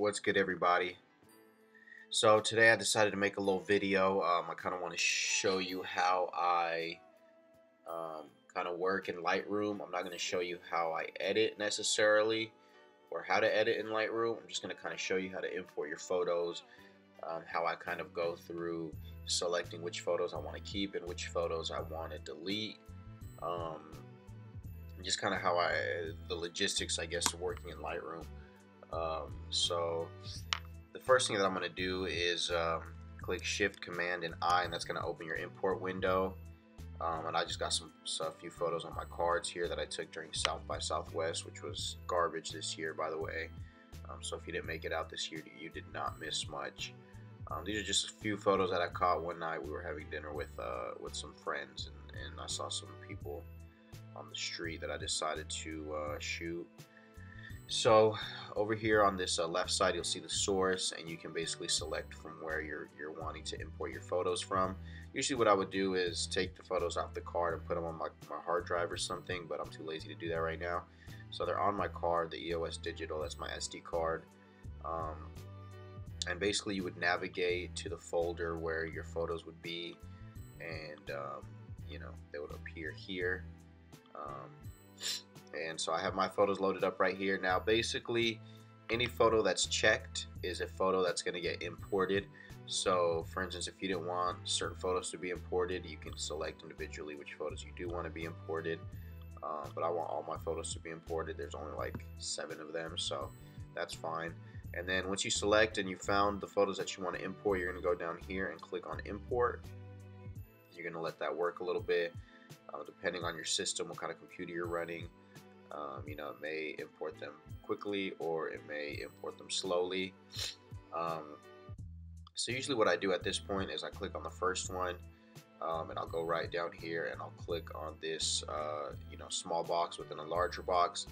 What's good, everybody? So today I decided to make a little video. I kind of want to show you how I kind of work in Lightroom. I'm not going to show you how I edit necessarily or how to edit in Lightroom. I'm just going to kind of show you how to import your photos, how I kind of go through selecting which photos I want to keep and which photos I want to delete. Just kind of how the logistics, I guess, of working in Lightroom. So the first thing that I'm going to do is click Shift, Command, and I, and that's going to open your import window. And I just got a few photos on my cards here that I took during South by Southwest, which was garbage this year, by the way. So if you didn't make it out this year, you did not miss much. These are just a few photos that I caught one night. We were having dinner with some friends, and I saw some people on the street that I decided to shoot. So over here on this left side, you'll see the source, and you can basically select from where you're wanting to import your photos from. Usually what I would do is take the photos off the card and put them on my hard drive or something, but I'm too lazy to do that right now. So they're on my card, the EOS digital, that's my SD card. And basically you would navigate to the folder where your photos would be, and you know, they would appear here. And so I have my photos loaded up right here. Now basically any photo that's checked is a photo that's going to get imported. So for instance, if you didn't want certain photos to be imported, you can select individually which photos you do want to be imported. But I want all my photos to be imported. There's only like 7 of them, so that's fine. And then once you select and you found the photos that you want to import, you're going to go down here and click on import. You're going to let that work a little bit. Depending on your system, what kind of computer you're running, you know, it may import them quickly or it may import them slowly. So usually what I do at this point is I click on the first one, and I'll go right down here and I'll click on this you know, small box within a larger box,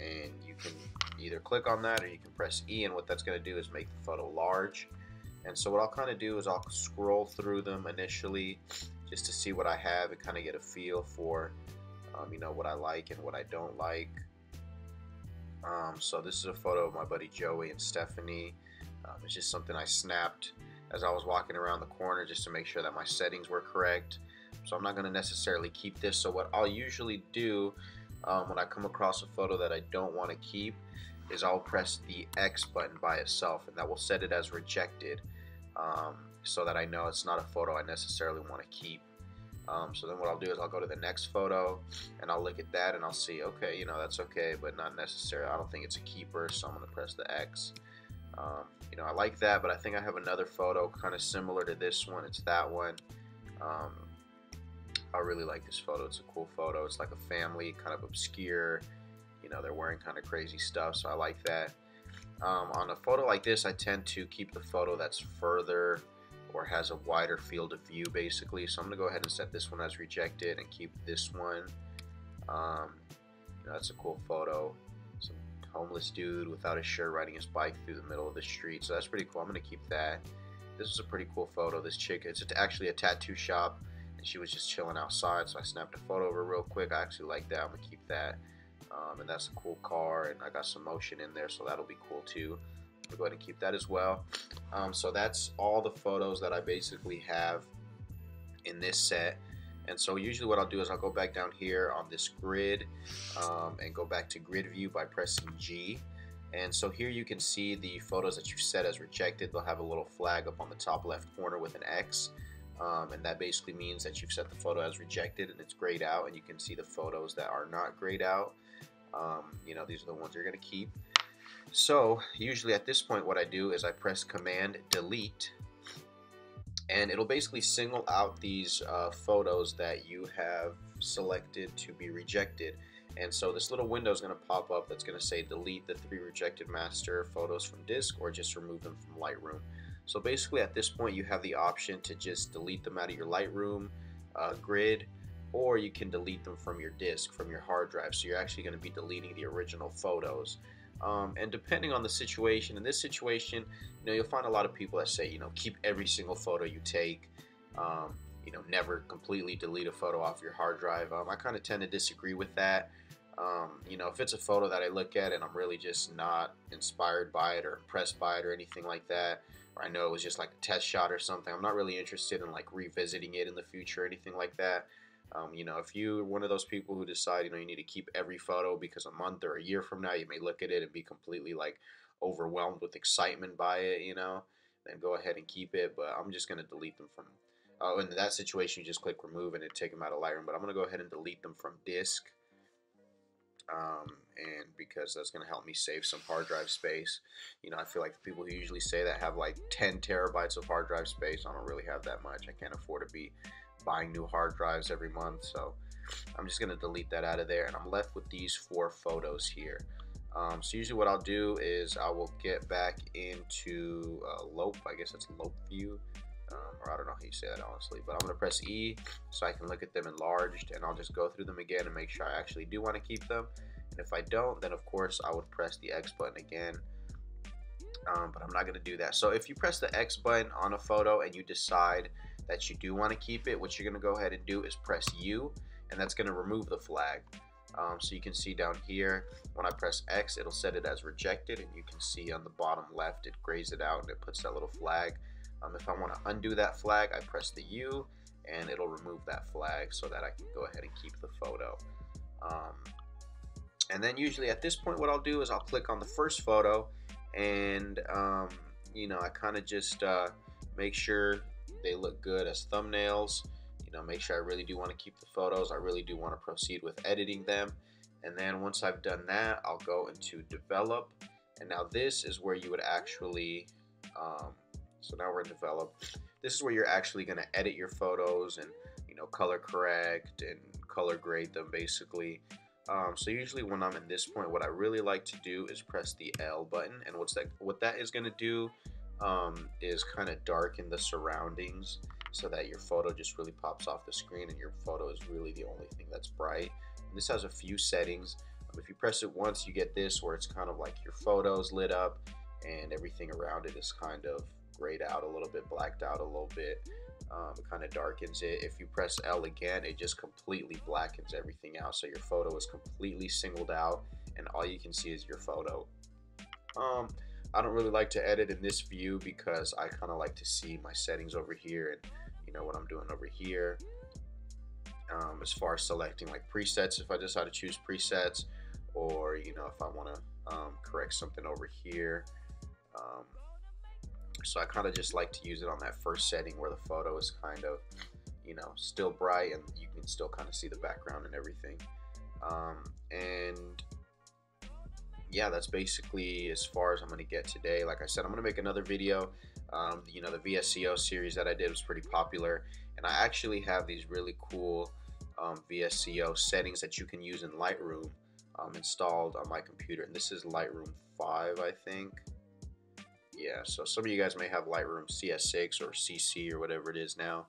and you can either click on that or you can press E, and what that's going to do is make the photo large. And so what I'll kind of do is I'll scroll through them initially just to see what I have and kind of get a feel for you know, what I like and what I don't like. So this is a photo of my buddy Joey and Stephanie. It's just something I snapped as I was walking around the corner just to make sure that my settings were correct. So I'm not going to necessarily keep this. So what I'll usually do when I come across a photo that I don't want to keep is I'll press the X button by itself, and that will set it as rejected, so that I know it's not a photo I necessarily want to keep. So then what I'll do is I'll go to the next photo and I'll look at that and I'll see, okay, you know, that's okay, but not necessarily, I don't think it's a keeper, so I'm going to press the X. You know, I like that, but I think I have another photo kind of similar to this one. It's that one. I really like this photo. It's a cool photo. It's like a family, kind of obscure. You know, they're wearing kind of crazy stuff, so I like that. On a photo like this, I tend to keep the photo that's further or has a wider field of view, basically. So I'm gonna go ahead and set this one as rejected and keep this one. You know, that's a cool photo. Some homeless dude without a shirt riding his bike through the middle of the street, so that's pretty cool. I'm gonna keep that. This is a pretty cool photo. This chick, it's actually a tattoo shop, and she was just chilling outside, so I snapped a photo of her real quick. I actually like that. I'm gonna keep that. And that's a cool car, and I got some motion in there, so that'll be cool too. We'll go ahead and keep that as well. So that's all the photos that I basically have in this set. And so usually what I'll do is I'll go back down here on this grid, and go back to grid view by pressing G. And so here you can see the photos that you set as rejected. They'll have a little flag up on the top left corner with an X. And that basically means that you've set the photo as rejected, and it's grayed out, and you can see the photos that are not grayed out. You know, these are the ones you're going to keep. So usually at this point what I do is I press Command Delete, and it'll basically single out these photos that you have selected to be rejected. And so this little window is going to pop up that's going to say delete the 3 rejected master photos from disk, or just remove them from Lightroom. So basically at this point you have the option to just delete them out of your Lightroom grid, or you can delete them from your disk, from your hard drive. So you're actually going to be deleting the original photos. And depending on the situation, in this situation, you know, you'll find a lot of people that say, you know, keep every single photo you take, you know, never completely delete a photo off your hard drive. I kind of tend to disagree with that. You know, if it's a photo that I look at and I'm really just not inspired by it or impressed by it or anything like that, or I know it was just like a test shot or something, I'm not really interested in like revisiting it in the future or anything like that. You know, if you're one of those people who decide, you know, you need to keep every photo because a month or a year from now you may look at it and be completely like overwhelmed with excitement by it, you know, then go ahead and keep it. But I'm just going to delete them from, in that situation you just click remove and it take them out of Lightroom. But I'm going to go ahead and delete them from disk. And because that's going to help me save some hard drive space. You know, I feel like the people who usually say that have like 10 terabytes of hard drive space. I don't really have that much. I can't afford to be buying new hard drives every month. So I'm just going to delete that out of there. And I'm left with these 4 photos here. So usually what I'll do is I will get back into Lope. I guess it's Lope view. Or I don't know how you say that honestly, but I'm going to press E so I can look at them enlarged, and I'll just go through them again and make sure I actually do want to keep them. And if I don't, then of course I would press the X button again, but I'm not going to do that. So if you press the X button on a photo and you decide that you do want to keep it, what you're going to go ahead and do is press U, and that's going to remove the flag. So you can see down here when I press X, it'll set it as rejected, and you can see on the bottom left it grays it out and it puts that little flag. If I want to undo that flag, I press the U and it'll remove that flag so that I can go ahead and keep the photo. And then usually at this point what I'll do is I'll click on the first photo and you know, I kind of just make sure they look good as thumbnails. You know, make sure I really do want to keep the photos. I really do want to proceed with editing them. And then once I've done that, I'll go into develop. And now this is where you would actually so now we're in develop. This is where you're actually going to edit your photos and, you know, color correct and color grade them basically. So usually when I'm in this point, what I really like to do is press the L button. And what that is going to do is kind of darken the surroundings so that your photo just really pops off the screen and your photo is really the only thing that's bright. And this has a few settings. If you press it once, you get this where it's kind of like your photo's lit up and everything around it is kind of grayed out a little bit, blacked out a little bit. It kind of darkens it. If you press L again, it just completely blackens everything out, so your photo is completely singled out and all you can see is your photo. I don't really like to edit in this view because I kind of like to see my settings over here and, you know, what I'm doing over here. As far as selecting like presets, if I decide to choose presets, or, you know, if I want to correct something over here. So I kind of just like to use it on that first setting where the photo is kind of, you know, still bright and you can still kind of see the background and everything. And yeah, that's basically as far as I'm going to get today. Like I said, I'm going to make another video. You know, the VSCO series that I did was pretty popular, and I actually have these really cool VSCO settings that you can use in Lightroom installed on my computer. And this is Lightroom 5, I think. Yeah, so some of you guys may have Lightroom CS6 or CC or whatever it is now,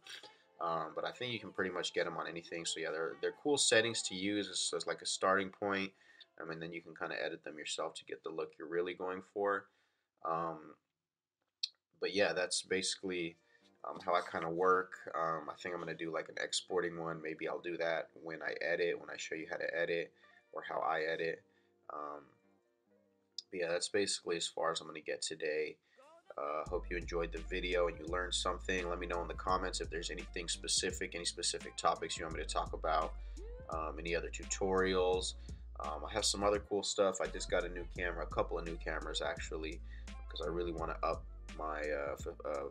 but I think you can pretty much get them on anything. So yeah, they're cool settings to use as like a starting point, and then you can kind of edit them yourself to get the look you're really going for. But yeah, that's basically how I kind of work. I think I'm going to do like an exporting one. Maybe I'll do that when I edit, when I show you how to edit or how I edit. Yeah, that's basically as far as I'm going to get today. Hope you enjoyed the video and you learned something. Let me know in the comments if there's anything specific, any specific topics you want me to talk about, any other tutorials. I have some other cool stuff. I just got a new camera, a couple of new cameras actually, because I really want to up my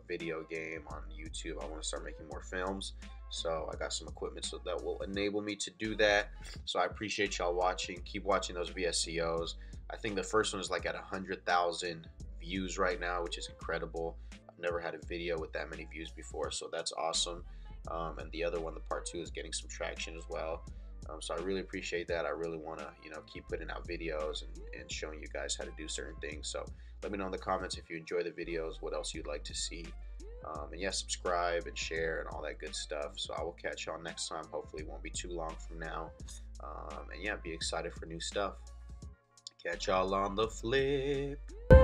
video game on YouTube. I want to start making more films. So I got some equipment so that will enable me to do that. So I appreciate y'all watching. Keep watching those VSCOs. I think the first one is like at 100,000 views right now, which is incredible. I've never had a video with that many views before, so that's awesome. And the other one, the part 2, is getting some traction as well. So I really appreciate that. I really want to, you know, keep putting out videos and showing you guys how to do certain things. So let me know in the comments if you enjoy the videos, what else you'd like to see. And yeah, subscribe and share and all that good stuff. So I will catch y'all next time. Hopefully it won't be too long from now. And yeah, be excited for new stuff. Catch y'all on the flip.